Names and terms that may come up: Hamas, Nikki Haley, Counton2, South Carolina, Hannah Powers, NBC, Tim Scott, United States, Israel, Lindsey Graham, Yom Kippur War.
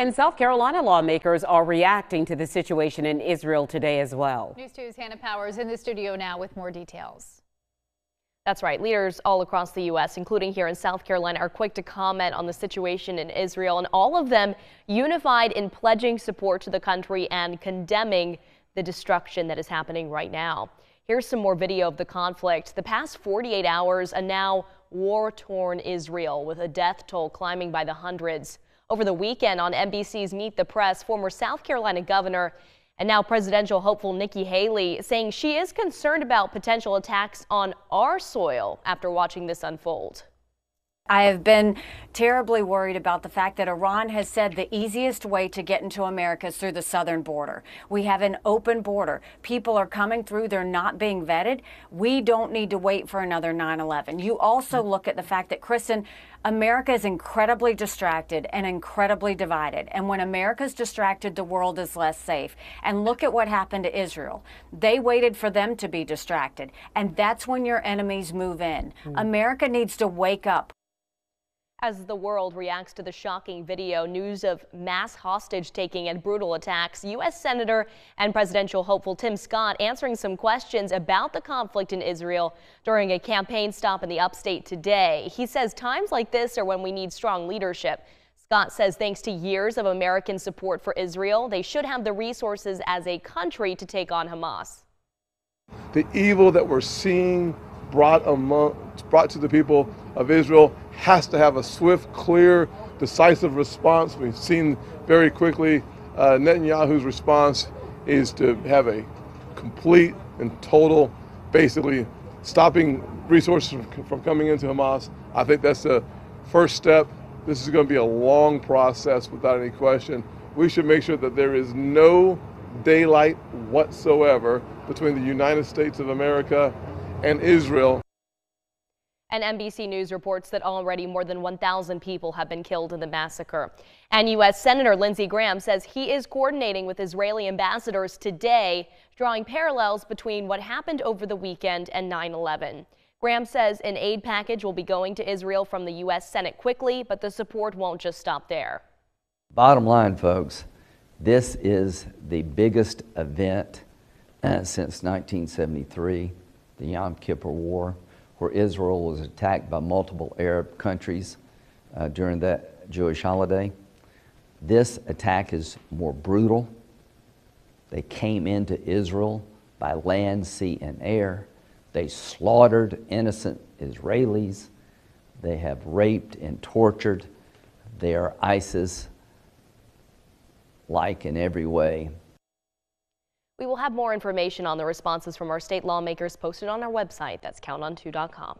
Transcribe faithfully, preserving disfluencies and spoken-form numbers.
And South Carolina lawmakers are reacting to the situation in Israel today as well. News two's Hannah Powers in the studio now with more details. That's right. Leaders all across the U S, including here in South Carolina, are quick to comment on the situation in Israel, and all of them unified in pledging support to the country and condemning the destruction that is happening right now. Here's some more video of the conflict. The past forty-eight hours, a now war-torn Israel with a death toll climbing by the hundreds. Over the weekend on N B C's Meet the Press, former South Carolina governor and now presidential hopeful Nikki Haley saying she is concerned about potential attacks on our soil after watching this unfold. I have been terribly worried about the fact that Iran has said the easiest way to get into America is through the southern border. We have an open border. People are coming through. They're not being vetted. We don't need to wait for another nine eleven. You also look at the fact that, Kristen, America is incredibly distracted and incredibly divided. And when America's distracted, the world is less safe. And look at what happened to Israel. They waited for them to be distracted. And that's when your enemies move in. Mm-hmm. America needs to wake up. As the world reacts to the shocking video, news of mass hostage-taking and brutal attacks, U S Senator and presidential hopeful Tim Scott answering some questions about the conflict in Israel during a campaign stop in the upstate today. He says times like this are when we need strong leadership. Scott says thanks to years of American support for Israel, they should have the resources as a country to take on Hamas. The evil that we're seeing brought among, brought to the people of Israel has to have a swift, clear, decisive response. We've seen very quickly uh, Netanyahu's response is to have a complete and total, basically stopping resources from, from coming into Hamas. I think that's the first step. This is going to be a long process without any question. We should make sure that there is no daylight whatsoever between the United States of America and Israel. And N B C News reports that already more than one thousand people have been killed in the massacre. And U S Senator Lindsey Graham says he is coordinating with Israeli ambassadors today, drawing parallels between what happened over the weekend and nine eleven. Graham says an aid package will be going to Israel from the U S Senate quickly, but the support won't just stop there. Bottom line, folks, this is the biggest event uh, since nineteen seventy-three. The Yom Kippur War, where Israel was attacked by multiple Arab countries uh, during that Jewish holiday. This attack is more brutal. They came into Israel by land, sea, and air. They slaughtered innocent Israelis. They have raped and tortured. They are ISIS-like in every way. We will have more information on the responses from our state lawmakers posted on our website. That's count on two dot com.